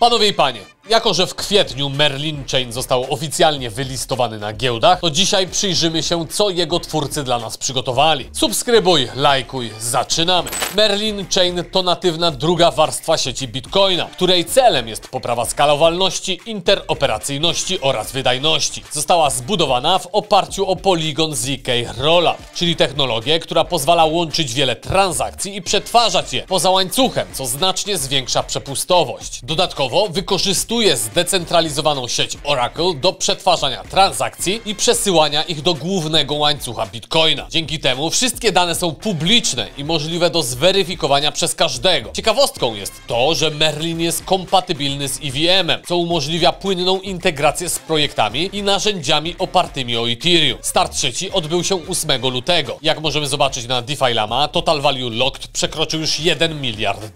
Panowie i panie, jako że w kwietniu Merlin Chain został oficjalnie wylistowany na giełdach, to dzisiaj przyjrzymy się, co jego twórcy dla nas przygotowali. Subskrybuj, lajkuj, zaczynamy! Merlin Chain to natywna druga warstwa sieci Bitcoina, której celem jest poprawa skalowalności, interoperacyjności oraz wydajności. Została zbudowana w oparciu o Polygon ZK Rollup, czyli technologię, która pozwala łączyć wiele transakcji i przetwarzać je poza łańcuchem, co znacznie zwiększa przepustowość. Dodatkowo wykorzystuje zdecentralizowaną sieć Oracle do przetwarzania transakcji i przesyłania ich do głównego łańcucha Bitcoina. Dzięki temu wszystkie dane są publiczne i możliwe do zweryfikowania przez każdego. Ciekawostką jest to, że Merlin jest kompatybilny z EVM-em, co umożliwia płynną integrację z projektami i narzędziami opartymi o Ethereum. Start sieci odbył się 8 lutego. Jak możemy zobaczyć na DeFi Lama, total value locked przekroczył już $1 miliard.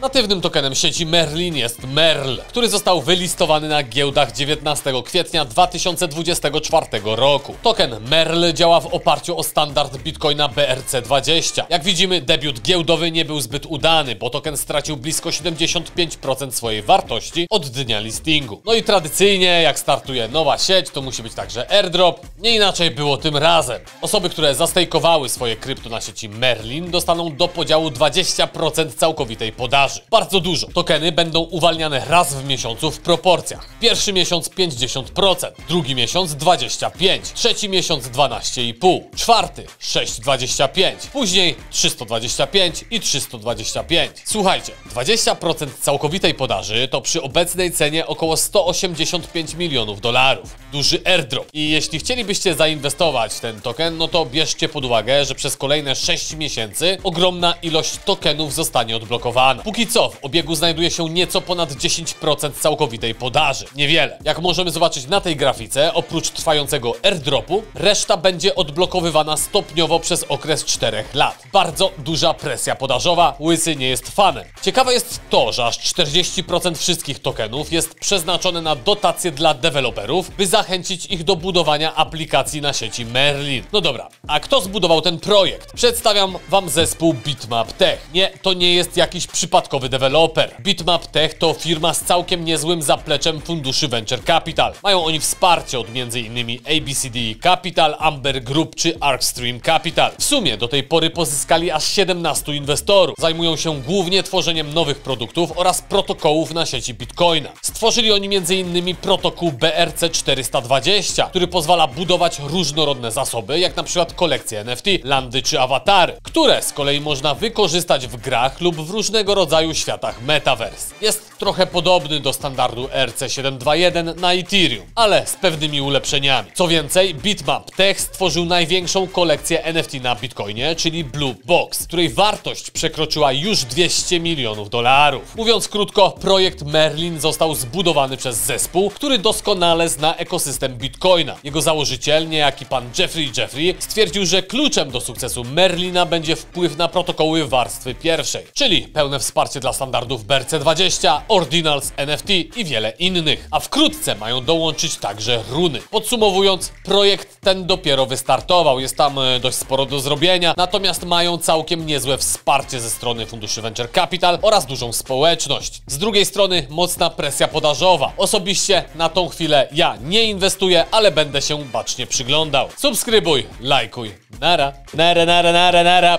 Natywnym tokenem sieci Merlin jest Merl, który został wylistowany na giełdach 19 kwietnia 2024 roku. Token Merl działa w oparciu o standard Bitcoina BRC20. Jak widzimy, debiut giełdowy nie był zbyt udany, bo token stracił blisko 75% swojej wartości od dnia listingu. No i tradycyjnie, jak startuje nowa sieć, to musi być także airdrop. Nie inaczej było tym razem. Osoby, które zastejkowały swoje krypto na sieci Merlin, dostaną do podziału 20% całkowitej podaży. Bardzo dużo. Tokeny będą uwalniane raz w miesiącu w proporcjach. Pierwszy miesiąc 50%, drugi miesiąc 25%, trzeci miesiąc 12,5%, czwarty 6,25%, później 325% i 325%. Słuchajcie, 20% całkowitej podaży to przy obecnej cenie około $185 milionów. Duży airdrop. I jeśli chcielibyście zainwestować w ten token, no to bierzcie pod uwagę, że przez kolejne 6 miesięcy ogromna ilość tokenów zostanie odblokowana. Póki co w obiegu znajduje się nieco ponad 10% całkowitej podaży. Niewiele. Jak możemy zobaczyć na tej grafice, oprócz trwającego airdropu, reszta będzie odblokowywana stopniowo przez okres 4 lat. Bardzo duża presja podażowa, Łysy nie jest fanem. Ciekawe jest to, że aż 40% wszystkich tokenów jest przeznaczone na dotacje dla deweloperów, by zachęcić ich do budowania aplikacji na sieci Merlin. No dobra, a kto zbudował ten projekt? Przedstawiam Wam zespół Bitmap Tech. Nie, to nie jest jakiś przypadkowy deweloper. Bitmap Tech to firma z całkiem niezłym zapleczem funduszy Venture Capital. Mają oni wsparcie od m.in. ABCD Capital, Amber Group czy ArcStream Capital. W sumie do tej pory pozyskali aż 17 inwestorów. Zajmują się głównie tworzeniem nowych produktów oraz protokołów na sieci Bitcoina. Stworzyli oni m.in. protokół BRC420, który pozwala budować różnorodne zasoby, jak na przykład kolekcje NFT, landy czy awatary, które z kolei można wykorzystać w grach lub w różnego rodzaju światach metaverse. Jest trochę podobny do standardu ERC721 na Ethereum, ale z pewnymi ulepszeniami. Co więcej, Bitmap Tech stworzył największą kolekcję NFT na Bitcoinie, czyli Blue Box, której wartość przekroczyła już $200 milionów. Mówiąc krótko, projekt Merlin został zbudowany przez zespół, który doskonale zna ekosystem Bitcoina. Jego założyciel, niejaki pan Jeffrey, stwierdził, że kluczem do sukcesu Merlina będzie wpływ na protokoły warstwy pierwszej, czyli pełne wsparcie dla standardów BRC20, Ordinals, NFT i wiele innych. A wkrótce mają dołączyć także runy. Podsumowując, projekt ten dopiero wystartował. Jest tam dość sporo do zrobienia, natomiast mają całkiem niezłe wsparcie ze strony funduszy Venture Capital oraz dużą społeczność. Z drugiej strony mocna presja podażowa. Osobiście na tą chwilę ja nie inwestuję, ale będę się bacznie przyglądał. Subskrybuj, lajkuj. Nara. Nara, nara, nara, nara.